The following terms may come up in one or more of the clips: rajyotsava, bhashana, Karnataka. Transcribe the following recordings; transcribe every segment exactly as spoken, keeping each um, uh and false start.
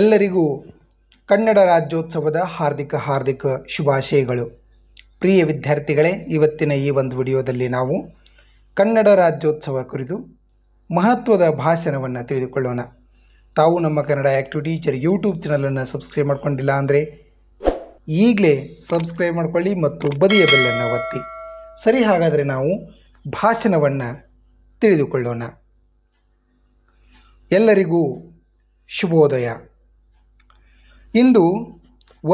ಎಲ್ಲರಿಗೂ ಕನ್ನಡ ರಾಜ್ಯೋತ್ಸವದ ಹಾರ್ದಿಕ ಹಾರ್ದಿಕ ಶುಭಾಶಯಗಳು। ಪ್ರಿಯ ವಿದ್ಯಾರ್ಥಿಗಳೇ, ಇವತ್ತಿನ ಈ ಒಂದು ವಿಡಿಯೋದಲ್ಲಿ ನಾವು ಕನ್ನಡ ರಾಜ್ಯೋತ್ಸವ ಕುರಿತು ಮಹತ್ವದ ಭಾಷಣವನ್ನು ತಿಳಿದುಕೊಳ್ಳೋಣ। ತಾವು ನಮ್ಮ Kannada active teacher YouTube channel ಅನ್ನು ಸಬ್ಸ್ಕ್ರೈಬ್ ಮಾಡ್ಕೊಂಡಿಲ್ಲ ಅಂದರೆ ಈಗಲೇ ಸಬ್ಸ್ಕ್ರೈಬ್ ಮಾಡ್ಕೊಳ್ಳಿ ಮತ್ತು ಬದಿಯ ಬೆಲ್ ಅನ್ನು ಒತ್ತಿ। ಸರಿ, ಹಾಗಾದರೆ ನಾವು ಭಾಷಣವನ್ನು ತಿಳಿದುಕೊಳ್ಳೋಣ। ಎಲ್ಲರಿಗೂ ಶುಭೋದಯ। ಇಂದು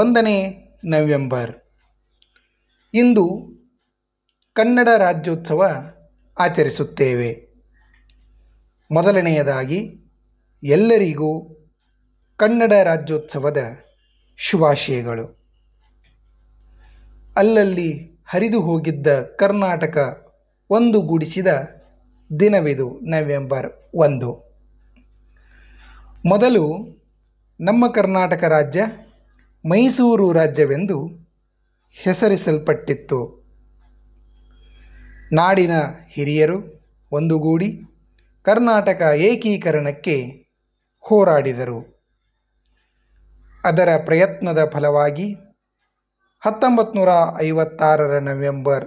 ಒಂದನೇ ನವೆಂಬರ್, ಇಂದು ಕನ್ನಡ ರಾಜ್ಯೋತ್ಸವ ಆಚರಿಸುತ್ತೇವೆ। ಮೊದಲನೆಯದಾಗಿ ಎಲ್ಲರಿಗೂ ಕನ್ನಡ ರಾಜ್ಯೋತ್ಸವದ ಶುಭಾಶಯಗಳು। ಅಲ್ಲಲ್ಲಿ ಹರಿದು ಹೋಗಿದ್ದ ಕರ್ನಾಟಕ ಒಂದುಗೂಡಿಸಿದ ದಿನವಿದು ನವೆಂಬರ್ ಒಂದು. ಮೊದಲು ನಮ್ಮ ಕರ್ನಾಟಕ ರಾಜ್ಯ ಮೈಸೂರು ರಾಜ್ಯವೆಂದು ಹೆಸರಿಸಲ್ಪಟ್ಟಿತ್ತು. ನಾಡಿನ ಹಿರಿಯರು ಒಂದುಗೂಡಿ ಕರ್ನಾಟಕ ಏಕೀಕರಣಕ್ಕೆ ಹೋರಾಡಿದರು. ಅದರ ಪ್ರಯತ್ನದ ಫಲವಾಗಿ ಹತ್ತೊಂಬತ್ತು ನೂರ ಐವತ್ತಾರರ ನವೆಂಬರ್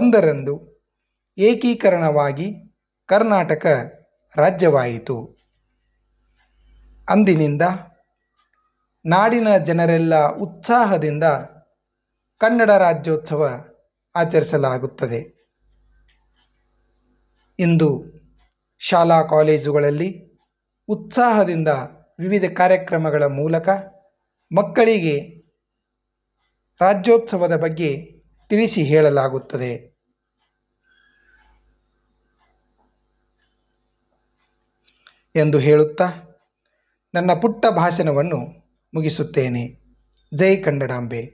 ಒಂದರಂದು ಏಕೀಕರಣವಾಗಿ ಕರ್ನಾಟಕ ರಾಜ್ಯವಾಯಿತು. ಅಂದಿನಿಂದ ನಾಡಿನ ಜನರೆಲ್ಲ ಉತ್ಸಾಹದಿಂದ ಕನ್ನಡ ರಾಜ್ಯೋತ್ಸವ ಆಚರಿಸಲಾಗುತ್ತದೆ. ಇಂದು ಶಾಲಾ ಕಾಲೇಜುಗಳಲ್ಲಿ ಉತ್ಸಾಹದಿಂದ ವಿವಿಧ ಕಾರ್ಯಕ್ರಮಗಳ ಮೂಲಕ ಮಕ್ಕಳಿಗೆ ರಾಜ್ಯೋತ್ಸವದ ಬಗ್ಗೆ ತಿಳಿಸಿ ಹೇಳಲಾಗುತ್ತದೆ. ಎಂದು ಹೇಳುತ್ತಾ ನನ್ನ ಪುಟ್ಟ ಭಾಷಣವನ್ನು ಮುಗಿಸುತ್ತೇನೆ. ಜೈ ಕನ್ನಡಾಂಬೆ.